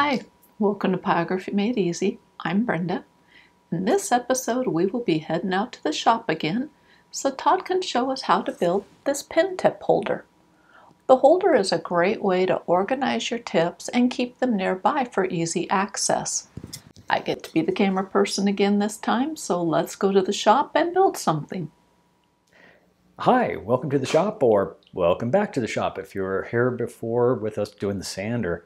Hi, welcome to Pyrography Made Easy. I'm Brenda. In this episode we will be heading out to the shop again so Todd can show us how to build this pen tip holder. The holder is a great way to organize your tips and keep them nearby for easy access. I get to be the camera person again this time, so let's go to the shop and build something. Hi, welcome to the shop, or welcome back to the shop if you were here before with us doing the sander.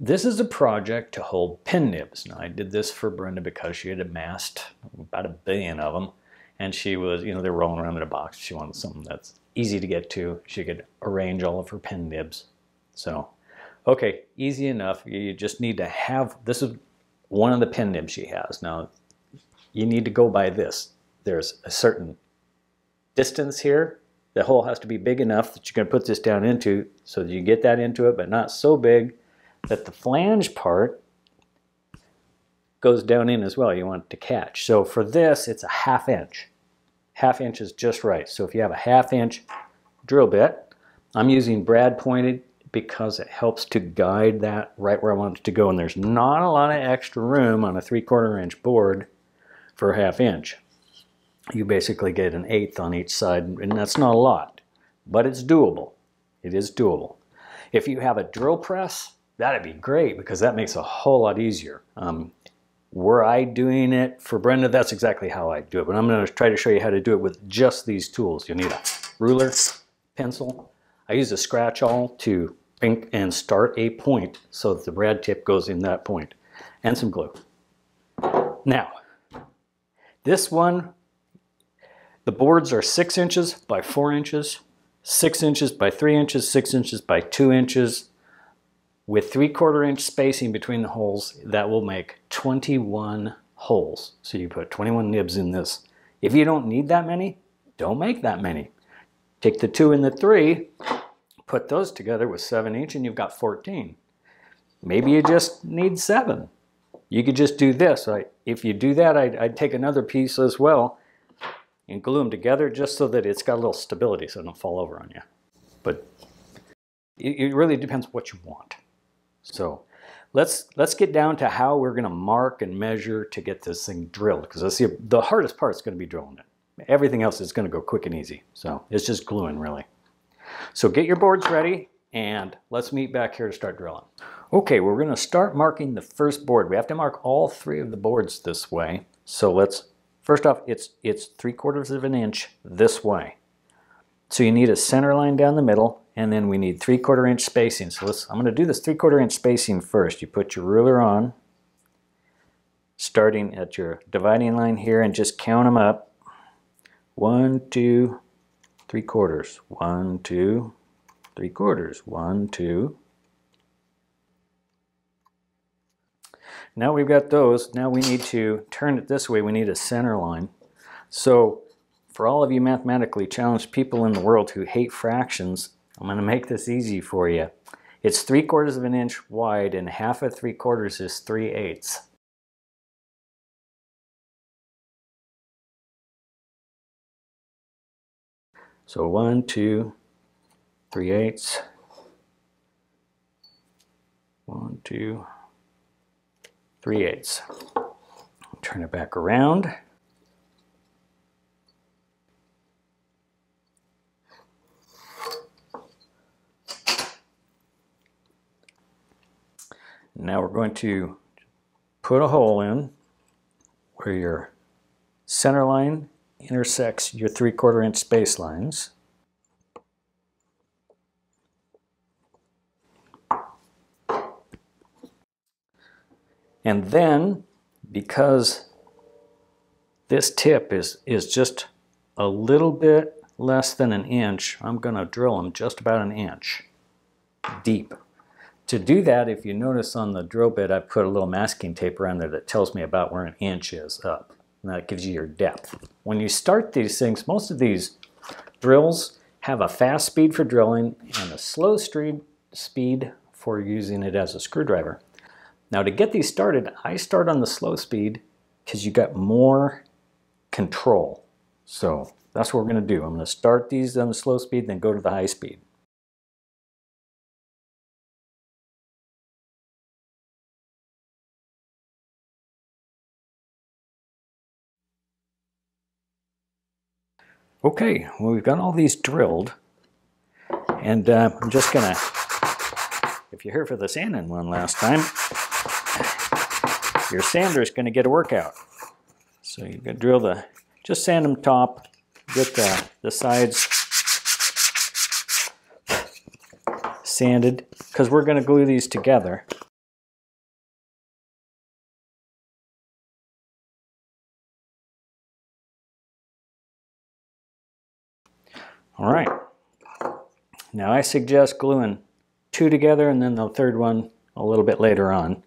This is a project to hold pen nibs. Now, I did this for Brenda because she had amassed about 1 billion of them, and she was, they're rolling around in a box. She wanted something that's easy to get to. She could arrange all of her pen nibs. So, okay, easy enough. You just need to have, this is one of the pen nibs she has. Now, you need to go by this. There's a certain distance here. The hole has to be big enough that you're going to put this down into so that you get that into it, but not so big that the flange part goes down in as well. You want it to catch. So for this, it's a 1/2 inch. 1/2 inch is just right. So if you have a 1/2 inch drill bit, I'm using brad pointed because it helps to guide that right where I want it to go. And there's not a lot of extra room on a 3/4 inch board for a 1/2 inch. You basically get an 1/8 on each side, and that's not a lot, but it's doable. It is doable. If you have a drill press, that'd be great because that makes a whole lot easier. Were I doing it for Brenda, that's exactly how I do it, but I'm going to try to show you how to do it with just these tools. You'll need a ruler, pencil. I use a scratch awl to ink and start a point so that the brad tip goes in that point, and some glue. Now, this one, the boards are 6 inches by 4 inches, 6 inches by 3 inches, 6 inches by 2 inches, with 3/4 inch spacing between the holes. That will make 21 holes. So you put 21 nibs in this. If you don't need that many, don't make that many. Take the 2 and the 3, put those together with 7 each, and you've got 14. Maybe you just need 7. You could just do this. If you do that, I'd take another piece as well and glue them together just so that it's got a little stability so it don't fall over on you. But it really depends what you want. So let's get down to how we're going to mark and measure to get this thing drilled, because that's the hardest part is going to be drilling it. Everything else is going to go quick and easy. So it's just gluing, really. So get your boards ready and let's meet back here to start drilling. Okay, we're going to start marking the first board. We have to mark all 3 of the boards this way. So let's, first off, it's 3/4 of an inch this way. So you need a center line down the middle, and then we need 3/4 inch spacing. So I'm going to do this 3/4 inch spacing first. You put your ruler on, starting at your dividing line here, and just count them up. 1, 2, 3/4. 1, 2, 3/4. 1, 2. Now we've got those. Now we need to turn it this way. We need a center line. So for all of you mathematically challenged people in the world who hate fractions, I'm going to make this easy for you. It's 3/4 of an inch wide, and 1/2 of 3/4 is 3/8. So 1, 2, 3/8. 1, 2, 3/8. Turn it back around. Now we're going to put a hole in where your center line intersects your 3/4 inch space lines. And then, because this tip is just a little bit less than 1 inch, I'm going to drill them just about 1 inch deep. To do that, if you notice on the drill bit, I put a little masking tape around there that tells me about where 1 inch is up. And that gives you your depth. When you start these things, most of these drills have a fast speed for drilling and a slow speed for using it as a screwdriver. Now to get these started, I start on the slow speed because you got more control. So that's what we're going to do. I'm going to start these on the slow speed, then go to the high speed. Okay, well, we've got all these drilled, and I'm just gonna, if you're here for the sanding one last time, your sander's gonna get a workout. So you can drill the, just sand them top, get the sides sanded, because we're gonna glue these together. All right, now I suggest gluing two together and then the third one a little bit later on.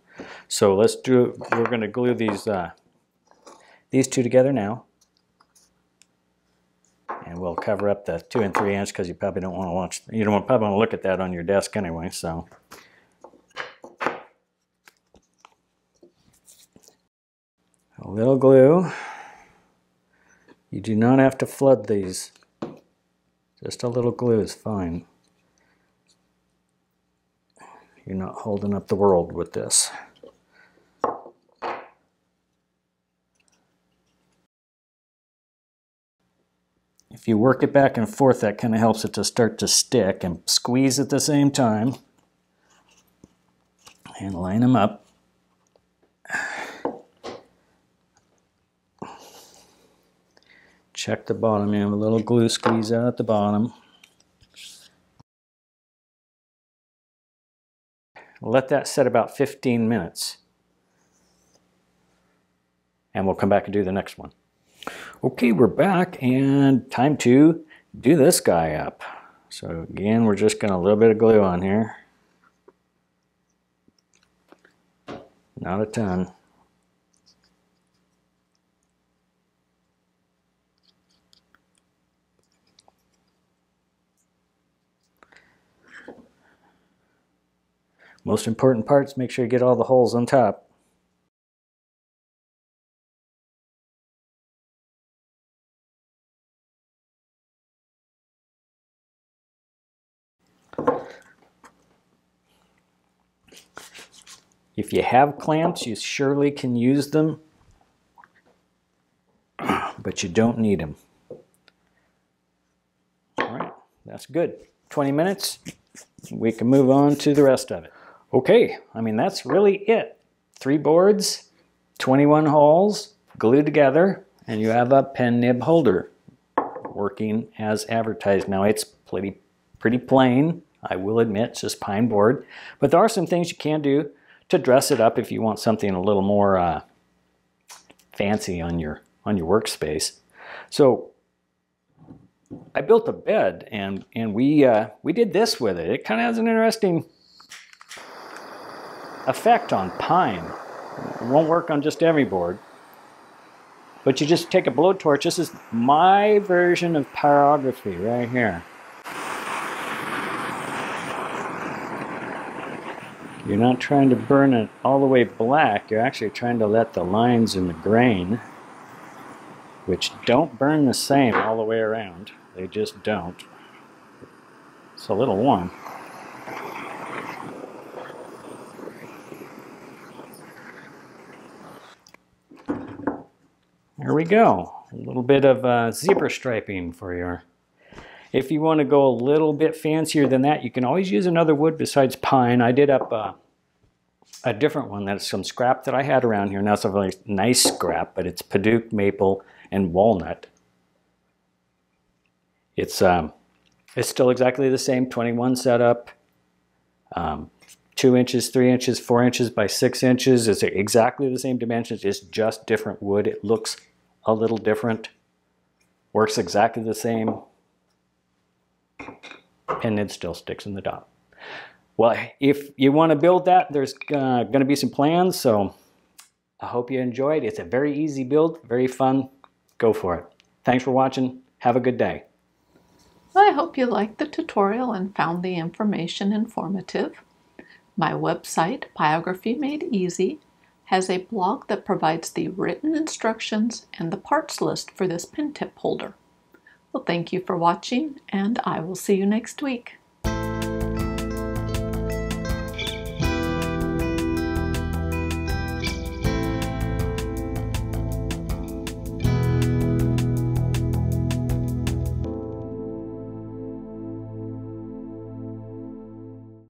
So let's do, we're gonna glue these two together now. And we'll cover up the 2 and 3 inch because you probably don't wanna watch, you don't probably wanna look at that on your desk anyway, so. A little glue. You do not have to flood these. Just a little glue is fine. You're not holding up the world with this. If you work it back and forth, that kind of helps it to start to stick, and squeeze at the same time. And line them up. Check the bottom, you have a little glue squeeze out at the bottom. Let that set about 15 minutes. And we'll come back and do the next one. Okay, we're back and time to do this guy up. So again, we're just gonna a little bit of glue on here. Not a ton. Most important parts, make sure you get all the holes on top. If you have clamps, you surely can use them, but you don't need them. All right, that's good. 20 minutes, we can move on to the rest of it. Okay, I mean, that's really it. 3 boards, 21 holes, glued together, and you have a pen nib holder working as advertised. Now, it's pretty plain, I will admit, it's just pine board, but there are some things you can do to dress it up if you want something a little more fancy on your workspace. So, I built a bed, and we did this with it. It kind of has an interesting effect on pine. It won't work on just every board, but you just take a blowtorch. This is my version of pyrography right here. You're not trying to burn it all the way black, you're actually trying to let the lines in the grain, which don't burn the same all the way around, they just don't. It's a little warm. There we go. A little bit of zebra striping for your. If you want to go a little bit fancier than that, you can always use another wood besides pine. I did up a different one that's some scrap that I had around here. Now it's a really nice scrap, but it's padauk, maple, and walnut. It's still exactly the same 21 setup. 2 inches, 3 inches, 4 inches by 6 inches. It's exactly the same dimensions. It's just different wood. It looks a little different. Works exactly the same. And it still sticks in the top. Well, if you want to build that, there's going to be some plans. So I hope you enjoyed. It's a very easy build, very fun. Go for it. Thanks for watching. Have a good day. I hope you liked the tutorial and found the information informative. My website, Pyrography Made Easy, has a blog that provides the written instructions and the parts list for this pen tip holder. Well, thank you for watching, and I will see you next week.